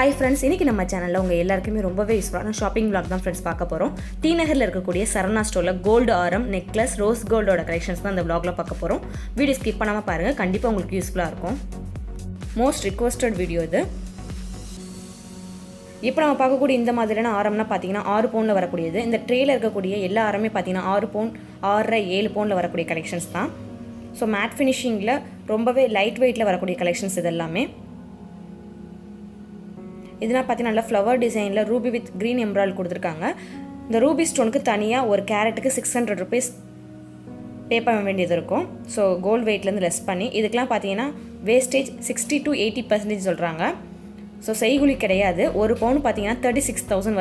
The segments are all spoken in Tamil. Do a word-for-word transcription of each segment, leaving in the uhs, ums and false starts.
Hi friends, in our channel, we will be able to use a shopping vlog. We will be able to use Sarana Store, gold arm, necklace, rose gold collections. We will be able to skip this video. Most requested video. Now, we will see this arm in six pounds. In the trailer, all arm is six pounds, six pounds, seven pounds collections. So, matte finishing is very lightweight collections. This is a flower design ruby with green emerald. The ruby stone is six hundred rupees pay payment. So gold weight is less. This wastage is sixty to eighty percent. So it one pound is thirty-six thousand.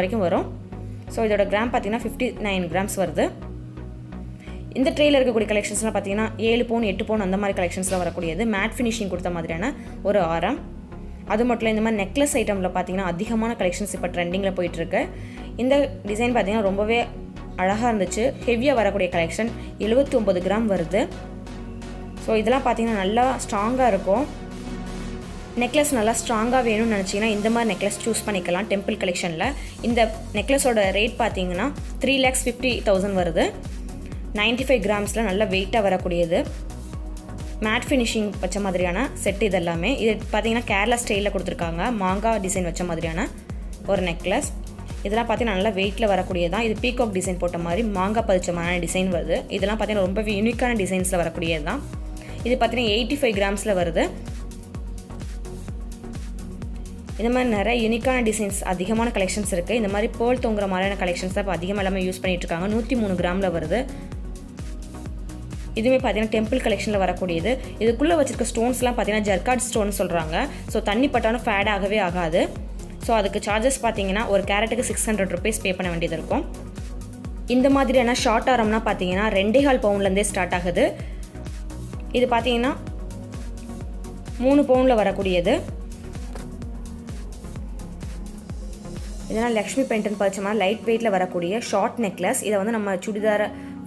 So this gram is fifty-nine grams. In the trailer collections seven pound, eight pound collections. Matte finishing அது மட்டும் இந்த மாதிரி necklace ஐட்டம்ல பாத்தீங்கன்னா அதிகமான கலெக்ஷன்ஸ் இப்ப ட்ரெண்டிங்ல போயிட்டு இருக்கு. இந்த டிசைன் பாத்தீங்கன்னா ரொம்பவே அழகா இருந்துச்சு. ஹெவியா வரக்கூடிய கலெக்ஷன் எழுபத்தொன்பது கிராம் வருது. சோ இதெல்லாம் பாத்தீங்கன்னா நல்லா ஸ்ட்ராங்கா இருக்கும். necklace நல்லா ஸ்ட்ராங்கா வேணும்னு நினைச்சீங்கன்னா இந்த மாதிரி necklace choose பண்ணிக்கலாம் டெம்பிள் கலெக்ஷன்ல. இந்த necklace ஓட ரேட் பாத்தீங்கன்னா three lakh fifty thousand வருது. ninety-five grams ல நல்ல வெயிட்டா வரக்கூடியது. Matte finishing வச்ச மாதிரியான செட் இதெல்லாம்மே இது பாத்தீங்கன்னா கேரளா ஸ்டைல்ல கொடுத்திருக்காங்க மாங்கா டிசைன் வச்ச மாதிரியான ஒரு necklace இதெல்லாம் பாத்தீங்கன்னா நல்ல வெயிட்ல வரக்கூடியது தான் இது peacock டிசைன் போட்ட மாதிரி மாங்கா பல்ச்சமான டிசைன் வருது இதெல்லாம் பாத்தீங்கன்னா ரொம்பவே யூனிக்கான டிசைன்ஸ்ல வரக்கூடியது தான் இது பாத்தீங்கன்னா eighty-five grams ல வருது இந்த மாதிரி நிறைய யூனிக்கான டிசைன்ஸ் அதிகமான கலெக்ஷன்ஸ் இருக்கு இந்த மாதிரி pearl தொங்குற மாதிரியான கலெக்ஷன்ஸ் தான் அதிகமா எல்லாமே யூஸ் பண்ணிட்டு இருக்காங்க நூற்று மூன்று கிராம் ல வருது இதுமே பாத்தீங்கன்னா டெம்பிள் கலெக்ஷன்ல வரக்கூடியது இதுக்குள்ள வச்சிருக்க ஸ்டோன்ஸ்லாம் பாத்தீங்கன்னா ஜர்காட் ஸ்டோன் சொல்றாங்க சோ தண்ணி பட்டாலும் ஃபேட் ஆகவே ஆகாது சோ அதுக்கு சார்जेस பாத்தீங்கன்னா ஒரு கேரட்டுக்கு six hundred rupees பே பண்ண வேண்டியது இருக்கும் இந்த மாதிரியான ஷார்ட் ஆரம்னா பாத்தீங்கன்னா two point five பவுண்ட்ல இருந்தே ஸ்டார்ட் ஆகுது இது பாத்தீங்கன்னா three பவுண்ட்ல வரக்கூடியது இதனால லட்சுமி பெண்டன்ட் பச்சமா லைட் வெயிட்ல வரக்கூடிய ஷார்ட் necklace இத வந்து நம்ம சுடிதார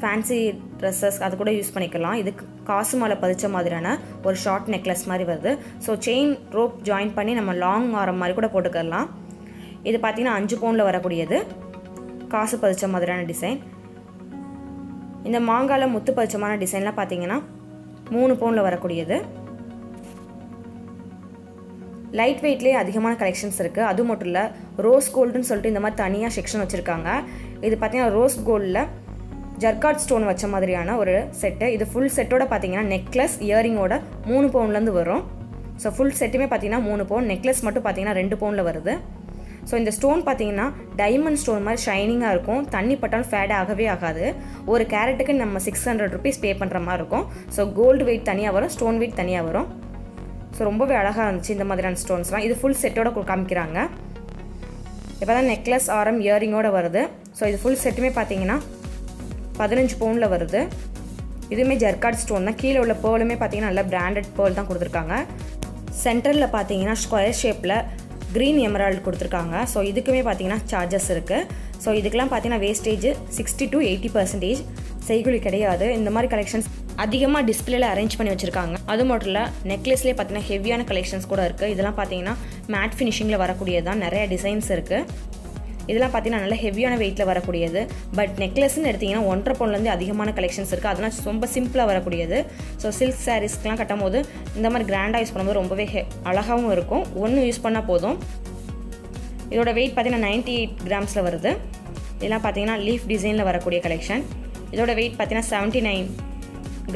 fancy dresses அது கூட யூஸ் பண்ணிக்கலாம் இது காசுமால பதிச்ச மாதிரியான ஒரு ஷார்ட் necklace மாதிரி வருது சோ செயின் rope join பண்ணி நம்ம long ஆரம் மாதிரி கூட போட்டுக்கலாம் இது பாத்தீங்கன்னா five பவுண்ட்ல வரக்கூடியது காசு பதிச்ச மாதிரியான டிசைன் இந்த மாங்கால முத்து பதிச்சமான டிசைன்ல பாத்தீங்கன்னா three பவுண்ட்ல வரக்கூடியது லைட் வெயிட்லயே அதிகமான கலெக்ஷன்ஸ் இருக்கு அது மட்டும் இல்ல ரோஸ் gold னு சொல்லிட்டு இந்த மாதிரி தனியா செக்ஷன் வச்சிருக்காங்க இது பாத்தீங்கன்னா ரோஸ் goldல Jerkard stone வச்ச மாதிரியான ஒரு செட் இது full செட்டோட பாத்தீங்கன்னா necklace earring ஓட three பவுண்ட்ல இருந்து வரும் சோ full செட்டுமே பாத்தீங்கன்னா three பவுண்ட் necklace மட்டும் பாத்தீங்கன்னா two பவுண்ட்ல வருது சோ இந்த ஸ்டோன் பாத்தீங்கன்னா diamond stone மாதிரி ஷைனிங்கா இருக்கும் தண்ணி பட்டால் ஃபேட் ஆகவே ஆகாது ஒரு கேரட்டுக்கு நம்ம six hundred rupees பே பண்ற மாதிரி இருக்கும் சோ gold weight தனியா வரும் stone weight தனியா வரும் சோ ரொம்பவே அழகா இருந்துச்சு இந்த மாதிரியான ஸ்டோன்ஸ்லாம் இது full செட்டோட காமிக்கறாங்க இப்போதான் necklace ஆரம் earring ஓட வருது சோ இது full செட்டுமே பாத்தீங்கன்னா fifteen பவுண்ட்ல வருது இதுமே ஜர்காட் ஸ்டோன் தான் கீழ உள்ள pearlமே பாத்தீங்கன்னா நல்ல branded pearl தான் கொடுத்திருக்காங்க சென்டர்ல பாத்தீங்கன்னா ஸ்கொயர் ஷேப்ல green emerald கொடுத்திருக்காங்க சோ இதுக்குமே பாத்தீங்கன்னா சார்जेस இருக்கு சோ இதுக்கெல்லாம் பாத்தீங்கன்னா wastage sixty to eighty percent செய்குலி கிடையாது இந்த மாதிரி கலெக்ஷன்ஸ் அதிகமா டிஸ்ப்ளேல அரேஞ்ச் பண்ணி வச்சிருக்காங்க அது மட்டும்ல necklaceலயே பாத்தீங்கன்னா ஹெவியான கலெக்ஷன்ஸ் கூட இருக்கு இதெல்லாம் பாத்தீங்கன்னா matte finishingல வரக்கூடியதா நிறைய டிசைன்ஸ் இருக்கு இதெல்லாம் பாத்தீங்கன்னா நல்ல ஹெவியான வெயிட்ல வரக்கூடியது பட் நெக்லஸ்னு எடுத்தீங்கன்னா one point five பவுண்ட்ல இருந்து அதிகமான கலெக்ஷன்ஸ் இருக்கு அதனால ரொம்ப சிம்பிளா வரக்கூடியது சோ சில்க் சாரீஸ்க்குலாம் கட்டும்போது இந்த மாதிரி கிராண்டா யூஸ் பண்ணும்போது ரொம்பவே அழகாவும் இருக்கும் ஒன்னு யூஸ் பண்ணா போதும் இதோட weight பாத்தீங்கன்னா ninety-eight grams ல வருது இதெல்லாம் பாத்தீங்கன்னா லீஃப் டிசைன்ல வரக்கூடிய கலெக்ஷன் இதோட weight பாத்தீங்கன்னா seventy-nine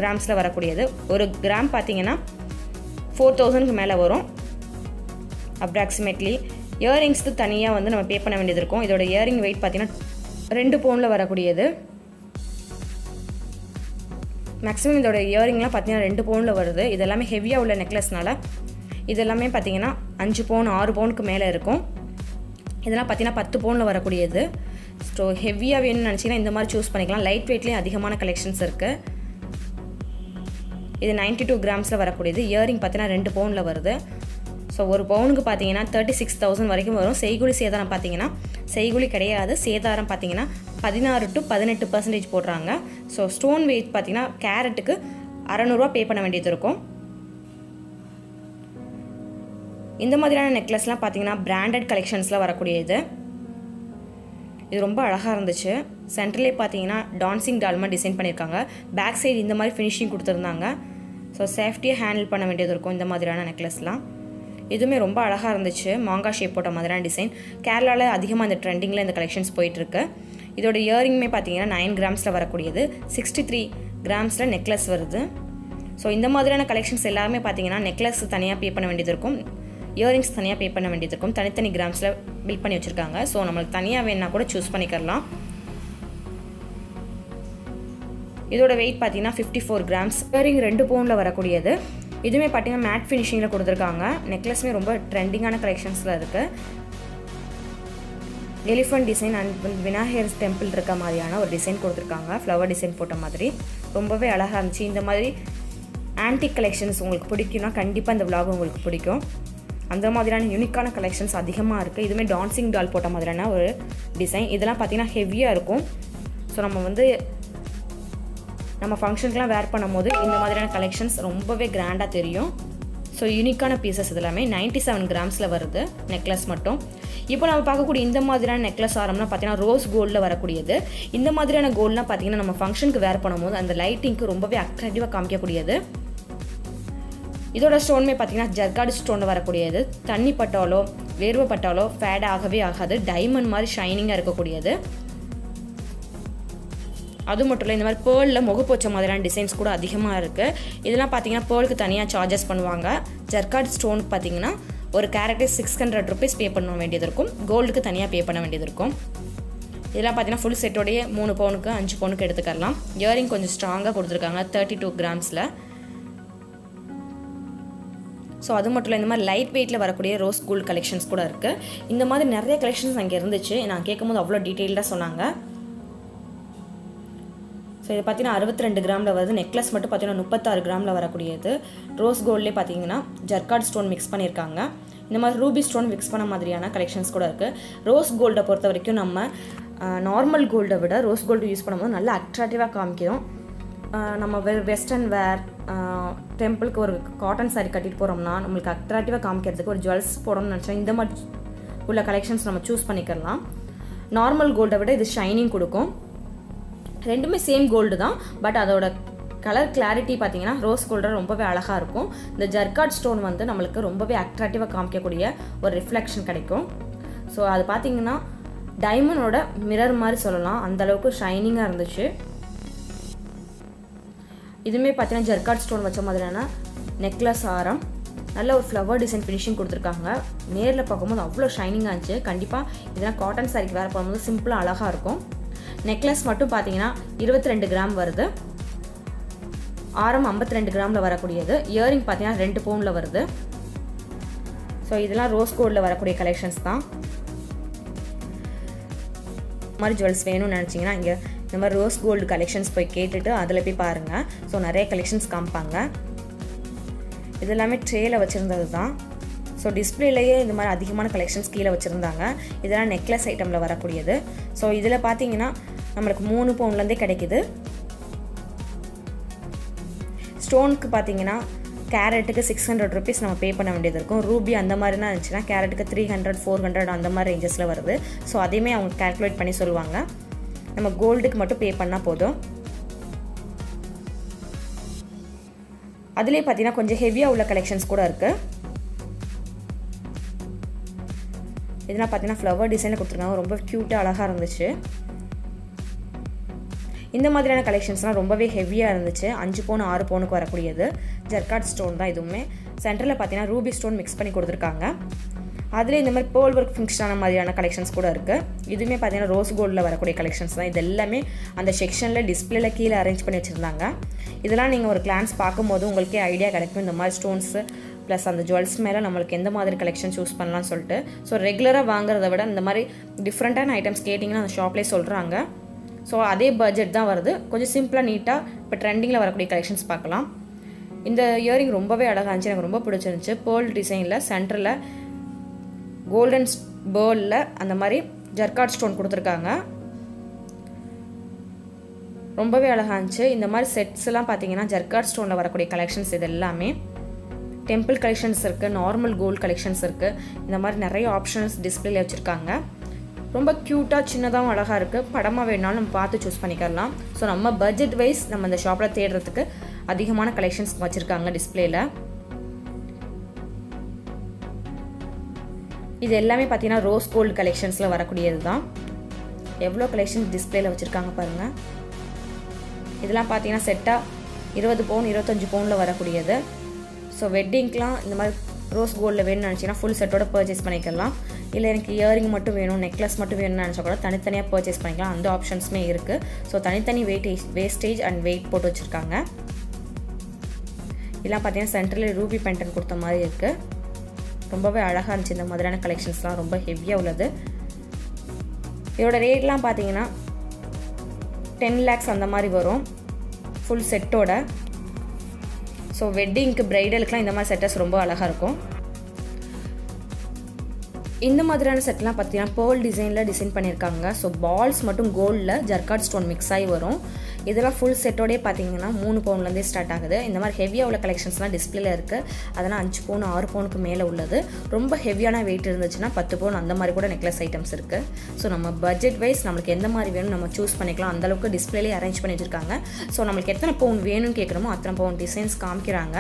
grams ல வரக்கூடியது ஒரு கிராம் பாத்தீங்கன்னா four thousand க்கு மேல வரும் approximately earrings து தனியா வந்து நம்ம பே பண்ண வேண்டியது இருக்கும் இதோட earring weight பாத்தீங்கன்னா two பவுண்ட்ல வரக்கூடியது maximum இதோட earringலாம் பாத்தீங்கன்னா two பவுண்ட்ல வருது இதெல்லாம் ஹெவியா உள்ள necklaceனால இதெல்லாம் பாத்தீங்கன்னா five பவுண்ட், six பவுண்ட்க்கு மேல இருக்கும் இதெல்லாம் பாத்தீங்கன்னா ten பவுண்ட்ல வரக்கூடியது சோ ஹெவியா வேணும்னு நினைச்சீங்கன்னா இந்த மாதிரி चूஸ் பண்ணிக்கலாம் லைட் வெயிட்லயே அதிகமான கலெக்ஷன்ஸ் இருக்கு இது ninety-two grams ல வரக்கூடியது earring பாத்தீங்கன்னா two பவுண்ட்ல வருது சோ one பவுண்ட்க்கு பாத்தீங்கன்னா thirty-six thousand வரைக்கும் வரும் செய்குலி சேதாரம் பாத்தீங்கன்னா செய்குலி கிடையாது சேதாரம் பாத்தீங்கன்னா பதினாறு to பதினெட்டு சதவீதம் போடுறாங்க சோ ஸ்டோன் weight பாத்தீங்கன்னா கேரட்டுக்கு அறுநூறு ரூபாய் பே பண்ண வேண்டியது இருக்கும் இந்த மாதிரியான நெக்லஸ்லாம் பாத்தீங்கன்னா பிராண்டட் கலெக்ஷன்ஸ்ல வரக்கூடியது. இது ரொம்ப அழகா இருந்துச்சு. சென்டர்ல பாத்தீங்கன்னா டான்சிங் டால்மா டிசைன் பண்ணிருக்காங்க. பேக் சைடு இந்த மாதிரி ஃபினிஷிங் கொடுத்திருந்தாங்க. சோ சேஃப்டியா ஹேண்டில் பண்ண வேண்டியது இருக்கும் இந்த மாதிரியான நெக்லஸ்லாம். இதுமே ரொம்ப அழகா இருந்துச்சு. மாங்கா ஷேப் போட்ட மாதிரியான டிசைன். கேரளால அதிகமாக இந்த ட்ரெண்டிங்ல இந்த கலெக்ஷன்ஸ் போயிட்டு இருக்கு. இதோட இயரிங்குமே பாத்தீங்கன்னா நைன் கிராம்ஸ்ல வரக்கூடியது, சிக்ஸ்டி த்ரீ கிராம்ஸ்ல நெக்லஸ் வருது. ஸோ இந்த மாதிரியான கலெக்ஷன்ஸ் எல்லாருமே பார்த்தீங்கன்னா நெக்லஸ் தனியாக பே பண்ண வேண்டியது இருக்கும், இயரிங்ஸ் தனியாக பே பண்ண வேண்டியது இருக்கும். தனித்தனி கிராம்ஸில் பில் பண்ணி வச்சுருக்காங்க. ஸோ நம்மளுக்கு தனியாக வேணா கூட சூஸ் பண்ணிக்கலாம். இதோட வெயிட் பார்த்தீங்கன்னா ஃபிஃப்டி ஃபோர் கிராம்ஸ். இயரிங் ரெண்டு பவுண்டில் வரக்கூடியது. இதுவுமே பார்த்தீங்கன்னா மேட் ஃபினிஷிங்கில் கொடுத்துருக்காங்க. நெக்லஸ்மே ரொம்ப ட்ரெண்டிங்கான கலெக்ஷன்ஸில் இருக்குது. Elephant design and Vinayagar temple இருக்க மாதிரியான ஒரு டிசைன் கொடுத்துருக்காங்க. ஃப்ளவர் டிசைன் போட்ட மாதிரி ரொம்பவே அழகாக இருந்துச்சு. இந்த மாதிரி ஆன்டிக் கலெக்ஷன்ஸ் உங்களுக்கு பிடிக்கும்னா கண்டிப்பாக இந்த விலாக் உங்களுக்கு பிடிக்கும். அந்த மாதிரியான யூனிக்கான கலெக்ஷன்ஸ் அதிகமாக இருக்குது. இதுவுமே டான்சிங் டால் போட்ட மாதிரியான ஒரு டிசைன். இதெல்லாம் பார்த்திங்கன்னா ஹெவியாக இருக்கும். ஸோ நம்ம வந்து நம்ம ஃபங்க்ஷனுக்குலாம் வேர் பண்ணும் போது இந்த மாதிரியான கலெக்ஷன்ஸ் ரொம்பவே கிராண்டாக தெரியும். ஸோ யூனிக்கான பீசஸ் இதெல்லாமே நைன்ட்டி செவன் கிராம்ஸில் வருது நெக்லஸ் மட்டும். இப்போ நம்ம பார்க்கக்கூடிய இந்த மாதிரியான நெக்லஸ் ஆரம்னா பார்த்தீங்கன்னா ரோஸ் கோல்டில் வரக்கூடியது. இந்த மாதிரியான கோல்டுலாம் பார்த்தீங்கன்னா நம்ம ஃபங்க்ஷனுக்கு வேர் பண்ணும் போது அந்த லைட்டிங்க்கு ரொம்பவே அட்ராக்டிவாக காமிக்கக்கூடியது. இதோட ஸ்டோன்மே பார்த்தீங்கன்னா ஜர்காடு ஸ்டோனில் வரக்கூடியது. தண்ணி பட்டாலோ வேர்வை பட்டாலோ ஃபேட் ஆகவே ஆகாது. டைமண்ட் மாதிரி ஷைனிங்காக இருக்கக்கூடியது. அது மட்டும் இல்லை, இந்த மாதிரி பேர்லில் முகப்பு வச்ச மாதிரியான டிசைன்ஸ் கூட அதிகமாக இருக்குது. இதெல்லாம் பார்த்தீங்கன்னா பேர்லுக்கு தனியாக சார்ஜஸ் பண்ணுவாங்க. ஜர்காட் ஸ்டோனுக்கு பார்த்தீங்கன்னா ஒரு character six hundred rupees pay பண்ண வேண்டியது இருக்கும். கோல்டுக்கு தனியாக பே பண்ண வேண்டியது இருக்கும். இதெல்லாம் பார்த்தீங்கன்னா ஃபுல் செட்டோடைய மூணு பவுனுக்கு அஞ்சு பவுனுக்கு எடுத்துக்கலாம். இயரிங் கொஞ்சம் ஸ்ட்ராங்காக கொடுத்துருக்காங்க, தேர்ட்டி டூ கிராம்ஸில். ஸோ அது மட்டும் இல்லை, இந்த மாதிரி லைட் வெயிட்டில் வரக்கூடிய ரோஸ் கோல்டு கலெக்ஷன்ஸ் கூட இருக்குது. இந்த மாதிரி நிறைய கலெக்ஷன்ஸ் அங்கே இருந்துச்சு. நான் கேட்கும்போது அவ்வளோ டீட்டெயில்டாக சொன்னாங்க. ஸோ இது பார்த்தீங்கன்னா அறுபத்தி ரெண்டு கிராமில் வருது. நெக்லஸ் மட்டும் பார்த்தீங்கன்னா முப்பத்தாறு கிராமில் வரக்கூடியது. ரோஸ் கோல்ட்லேயே பார்த்தீங்கன்னா ஜர்காட் ஸ்டோன் மிக்ஸ் பண்ணியிருக்காங்க. இந்த மாதிரி ரூபி ஸ்டோன் மிக்ஸ் பண்ண மாதிரியான கலெக்ஷன்ஸ் கூட இருக்குது. ரோஸ் கோல்டை பொறுத்த வரைக்கும் நம்ம நார்மல் கோல்டை விட ரோஸ் கோல்டு யூஸ் பண்ணும்போது நல்லா அட்ராக்டிவாக காமிக்கிறோம். நம்ம வெ வெஸ்டர்ன் வேர் டெம்பிளுக்கு ஒரு காட்டன் சாரி கட்டிட்டு போகிறோம்னா நம்மளுக்கு அட்ராக்டிவாக காமிக்கிறதுக்கு ஒரு ஜுவல்ஸ் போடணும்னு நினச்சா இந்த மாதிரி உள்ள கலெக்ஷன்ஸ் நம்ம சூஸ் பண்ணிக்கலாம். நார்மல் கோல்டை விட இது ஷைனிங் கொடுக்கும். ரெண்டுமே சேம் கோல்டு தான், பட் அதோட கலர் கிளாரிட்டி பார்த்தீங்கன்னா ரோஸ் கோல்டு ரொம்பவே அழகாக இருக்கும். இந்த ஜர்காட் ஸ்டோன் வந்து நம்மளுக்கு ரொம்பவே அட்ராக்டிவாக காமிக்கக்கூடிய ஒரு ரிஃப்ளெக்ஷன் கிடைக்கும். ஸோ அது பார்த்தீங்கன்னா டைமண்டோட மிரர் மாதிரி சொல்லலாம், அந்தளவுக்கு ஷைனிங்காக இருந்துச்சு. இதுவுமே பார்த்தீங்கன்னா ஜர்காட் ஸ்டோன் வச்ச மாதிரியான நெக்லஸ் ஆரம். நல்ல ஒரு ஃப்ளவர் டிசைன் ஃபினிஷிங் கொடுத்துருக்காங்க. நேரில் பார்க்கும்போது அவ்வளோ ஷைனிங்காக இருந்துச்சு. கண்டிப்பாக இதெல்லாம் காட்டன் சாரிக்கு வேர் பண்ணும்போது சிம்பிளாக அழகாக இருக்கும். நெக்லஸ் மட்டும் பார்த்தீங்கன்னா இருபத்தி ரெண்டு கிராம் வருது. ஆரம் ஐம்பத்தி ரெண்டு கிராமில் வரக்கூடியது. இயரிங் பார்த்தீங்கன்னா ரெண்டு பவுண்டில் வருது. ஸோ இதெல்லாம் ரோஸ் கோல்டில் வரக்கூடிய கலெக்ஷன்ஸ் தான். இந்த மாதிரி ஜுவல்ஸ் வேணும்னு நினச்சிங்கன்னா இங்கே இந்த மாதிரி ரோஸ் கோல்டு கலெக்ஷன்ஸ் போய் கேட்டுட்டு அதில் போய் பாருங்கள். ஸோ நிறைய கலெக்ஷன்ஸ் காமிப்பாங்க. இது எல்லாமே ட்ரேயில் வச்சுருந்தது தான். ஸோ டிஸ்பிளேலேயே இந்த மாதிரி அதிகமான கலெக்ஷன்ஸ் கீழே வச்சுருந்தாங்க. இதெல்லாம் நெக்லஸ் ஐட்டமில் வரக்கூடியது. ஸோ இதில் பார்த்தீங்கன்னா நம்மளுக்கு மூணு பவுண்ட்லேருந்தே கிடைக்கிது. ஸ்டோனுக்கு பார்த்தீங்கன்னா கேரட்டுக்கு சிக்ஸ் ஹண்ட்ரட் ருபீஸ் நம்ம பே பண்ண வேண்டியது இருக்கும். ரூபி அந்த மாதிரினா இருந்துச்சுன்னா கேரட்டுக்கு த்ரீ ஹண்ட்ரட் ஃபோர் ஹண்ட்ரட் அந்த மாதிரி ரேஞ்சஸில் வருது. ஸோ அதையுமே அவங்க கால்குலேட் பண்ணி சொல்லுவாங்க. நம்ம கோல்டுக்கு மட்டும் பே பண்ணால் போதும். அதுலேயே பார்த்தீங்கன்னா கொஞ்சம் ஹெவியாக உள்ள கலெக்ஷன்ஸ் கூட இருக்குது. இதெல்லாம் பார்த்தீங்கன்னா ஃப்ளவர் டிசைனில் கொடுத்துருக்காங்க. ரொம்ப க்யூட்டாக அழகாக இருந்துச்சு. இந்த மாதிரியான கலெக்ஷன்ஸ்லாம் ரொம்பவே ஹெவியாக இருந்துச்சு. அஞ்சு பவுன் ஆறு பவுனுக்கு வரக்கூடியது. ஜர்காட் ஸ்டோன் தான் இதுவுமே. சென்டரில் பார்த்தீங்கன்னா ரூபி ஸ்டோன் மிக்ஸ் பண்ணி கொடுத்துருக்காங்க. அதில் இந்த மாதிரி பேர்ல் ஒர்க் ஃபினிஷ்டான மாதிரியான கலெக்ஷன்ஸ் கூட இருக்குது. இதுவுமே பார்த்தீங்கன்னா ரோஸ் கோல்டில் வரக்கூடிய கலெக்ஷன்ஸ் தான். இது எல்லாமே அந்த செக்ஷனில் டிஸ்பிளேல கீழே அரேஞ்ச் பண்ணி வச்சுருந்தாங்க. இதெல்லாம் நீங்கள் ஒரு கிளான்ஸ் பார்க்கும்போது உங்களுக்கே ஐடியா கிடைக்கும். இந்த மாதிரி ஸ்டோன்ஸு ப்ளஸ் அந்த ஜுவல்ஸ் மேலே நம்மளுக்கு எந்த மாதிரி கலெக்ஷன் சூஸ் பண்ணலாம்னு சொல்லிட்டு. ஸோ ரெகுலராக வாங்குறத விட இந்த மாதிரி டிஃப்ரெண்ட்டான ஐட்டம்ஸ் கேட்டிங்கன்னா அந்த ஷாப்லேயே சொல்கிறாங்க. ஸோ அதே பட்ஜெட் தான் வருது. கொஞ்சம் சிம்பிளாக நீட்டாக இப்போ ட்ரெண்டிங்கில் வரக்கூடிய கலெக்ஷன்ஸ் பார்க்கலாம். இந்த இயரிங் ரொம்பவே அழகாக இருந்துச்சு. எனக்கு ரொம்ப பிடிச்சிருந்துச்சு. பேர்ல் டிசைனில் சென்டரில் கோல்டன் பேர்லில் அந்த மாதிரி ஜர்காட் ஸ்டோன் கொடுத்துருக்காங்க. ரொம்பவே அழகாக இருந்துச்சு. இந்த மாதிரி செட்ஸ்லாம் பார்த்தீங்கன்னா ஜர்காட் ஸ்டோனில் வரக்கூடிய கலெக்ஷன்ஸ் இது எல்லாமே. temple collections irukku, normal gold collections irukku, indha mari nariya options display la vechirukanga. Romba cute ah chinnadam alaga irukku, padama venalum nam paathu choose panikalam. So nama budget wise nama indha shop la theedradhukku adhigamana collections vechirukanga display la. இது எல்லாமே பாத்தீனா ரோஸ் கோல்ட் கலெக்ஷன்ஸ்ல வரக்கூடியது தான். எவ்ளோ கலெக்ஷன்ஸ் டிஸ்ப்ளேல வச்சிருக்காங்க பாருங்க. இதெல்லாம் பாத்தீனா செட்டா இருபது பவுன் இருபத்தஞ்சு பவுன்ல வரக்கூடியது. சோ வெட்டிங்க்குலாம் இந்த மாதிரி ரோஸ் கோல்ட்ல வேணும்னு நினைச்சீனா ফুল செட்டோட பர்சேஸ் பண்ணிக்கலாம். இல்ல எனக்கு இயரிங் மட்டும் வேணும், நெக்லஸ் மட்டும் வேணும்னு நினைச்சா கூட தனித்தனியா பர்சேஸ் பண்ணிக்கலாம். அந்த ஆப்ஷன்ஸ்மே இருக்கு. சோ தனித்தனி வெயிட்டேஜ் வேஸ்டேஜ் அண்ட் weight போட்டு வச்சிருக்காங்க. இதெல்லாம் பாத்தீனா சென்டர்ல ரூபி பெண்டன்ட் கொடுத்த மாதிரி இருக்கு. ரொம்பவே அழகா இருந்துச்சு இந்த மாதிரியான கலெக்ஷன்ஸ்லாம் ரொம்ப ஹெவியா உள்ளது. இதோட ரேட்லாம் பாத்தீங்கன்னா ten lakhs அந்த மாதிரி வரும் ஃபுல் செட்டோட. ஸோ வெட்டிங்க்கு பிரைடலுக்குலாம் இந்த மாதிரி செட்டஸ் ரொம்ப அழகா இருக்கும். இந்த மாதிரியான செட்லாம் பார்த்தீங்கன்னா பேர்ல் டிசைனில் டிசைன் பண்ணியிருக்காங்க. ஸோ பால்ஸ் மட்டும் கோல்டில் ஜர்காட் ஸ்டோன் மிக்ஸ் ஆகி வரும். இதெல்லாம் ஃபுல் செட்டோடே பார்த்தீங்கன்னா மூணு பவுண்ட்லேருந்தே ஸ்டார்ட் ஆகுது. இந்த மாதிரி ஹெவியாக உள்ள கலெக்ஷன்ஸ்லாம் டிஸ்பிளேல இருக்குது. அதெல்லாம் அஞ்சு பவுன் ஆறு பவுனுக்கு மேலே உள்ளது. ரொம்ப ஹெவியான வெயிட் இருந்துச்சுன்னா பத்து பவுன் அந்த மாதிரி கூட நெக்லஸ் ஐட்டம்ஸ் இருக்குது. ஸோ நம்ம பட்ஜெட் வைஸ் நம்மளுக்கு எந்த மாதிரி வேணும் நம்ம சூஸ் பண்ணிக்கலாம். அந்தளவுக்கு டிஸ்பிளேலேயே அரேஞ்ச் பண்ணி வச்சுருக்காங்க. ஸோ நம்மளுக்கு எத்தனை பவுன் வேணும்னு கேட்குறோமோ அத்தனை பவுன் டிசைன்ஸ் காமிக்கிறாங்க.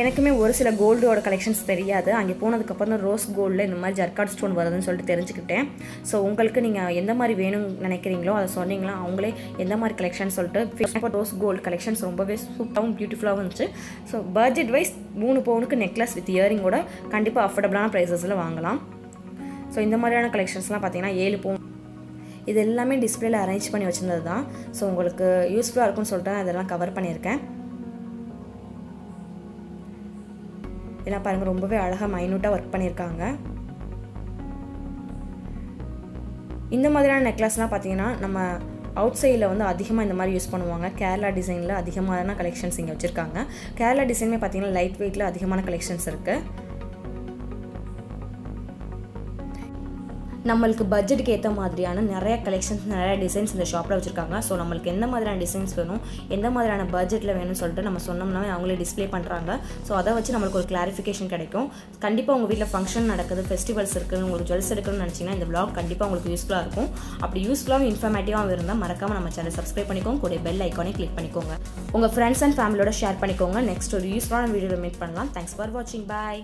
எனக்குமே ஒரு சில கோல்டோட கலெக்ஷன்ஸ் தெரியாது. அங்கே போனதுக்கப்புறம் தான் ரோஸ் கோல்டில் இந்த மாதிரி ஜர்காட் ஸ்டோன் வருதுன்னு சொல்லிட்டு தெரிஞ்சுக்கிட்டேன். ஸோ உங்களுக்கு நீங்கள் எந்த மாதிரி வேணும்னு நினைக்கிறீங்களோ அதை சொன்னீங்களா, அவங்களே எந்த மாதிரி கலெக்ஷன் சொல்லிட்டு ரோஸ் கோல்டு கலெக்ஷன்ஸ் ரொம்பவே சூப்பராகவும் பியூட்டிஃபுல்லாகவும் இருந்துச்சு. ஸோ பட்ஜெட் வைஸ் மூணு பவுனுக்கு நெக்லஸ் வித் இயரிங்கோட கண்டிப்பாக அஃபோர்டபுளான ப்ரைஸஸில் வாங்கலாம். ஸோ இந்த மாதிரியான கலெக்ஷன்ஸ்லாம் பார்த்தீங்கன்னா ஏழு பவுன் இது எல்லாமே டிஸ்பிளேல அரேஞ்ச் பண்ணி வச்சுருந்தது தான். ஸோ உங்களுக்கு யூஸ்ஃபுல்லாக இருக்கும்னு சொல்லிட்டு நான் இதெல்லாம் கவர் பண்ணியிருக்கேன். இதெல்லாம் பாருங்கள் ரொம்பவே அழகாக மைனூட்டாக ஒர்க் பண்ணியிருக்காங்க. இந்த மாதிரியான நெக்லஸ்லாம் பார்த்தீங்கன்னா நம்ம அவுட் சைடில் வந்து அதிகமாக இந்த மாதிரி யூஸ் பண்ணுவாங்க. கேரளா டிசைனில் அதிகமான கலெக்ஷன்ஸ் இங்கே வச்சுருக்காங்க. கேரளா டிசைனுமே பார்த்தீங்கன்னா லைட் வெயிட்டில் அதிகமான கலெக்ஷன்ஸ் இருக்குது. நம்மளுக்கு பட்ஜெட்டுக்கு ஏற்ற மாதிரியான நிறைய கலெக்ஷன்ஸ் நிறைய டிசைன்ஸ் இந்த ஷாப்பில் வச்சுருக்காங்க. ஸோ நம்மளுக்கு எந்த மாதிரியான டிசைன்ஸ் வேணும், எந்த மாதிரியான பட்ஜெட்டில் வேணும்னு சொல்லிட்டு நம்ம சொன்னோம்னா அவங்களே டிஸ்பிளே பண்ணுறாங்க. ஸோ அதை வச்சு நம்மளுக்கு ஒரு கிளாரிஃபிகேஷன் கிடைக்கும். கண்டிப்பாக உங்கள் வீட்டில் ஃபங்க்ஷன் நடக்குது, ஃபெஸ்டிவல்ஸ் இருக்குது, உங்களுக்கு ஜுவல்ஸ் எடுக்கணும்னு நினச்சிங்கன்னா இந்த வ்ளாக் கண்டிப்பாக உங்களுக்கு யூஸ்ஃபுல்லாக இருக்கும். அப்படி யூஸ்ஃபுல்லாகவும் இன்ஃபர்மேட்டிவாகவும் இருந்தால் மறக்காமல் நம்ம சேனல் சப்ஸ்கிரைப் பண்ணிக்கோங்க, கூட பெல் ஐக்கானே கிளிக் பண்ணிக்கோங்க. உங்கள் ஃப்ரெண்ட்ஸ் அண்ட் ஃபேமிலியோட ஷேர் பண்ணிக்கோங்க. நெக்ஸ்ட் ஒரு யூஸ்ஃபுல்லான வீடியோவில் மீட் பண்ணலாம். தேங்க்ஸ் ஃபார் வாட்சிங். பாய்.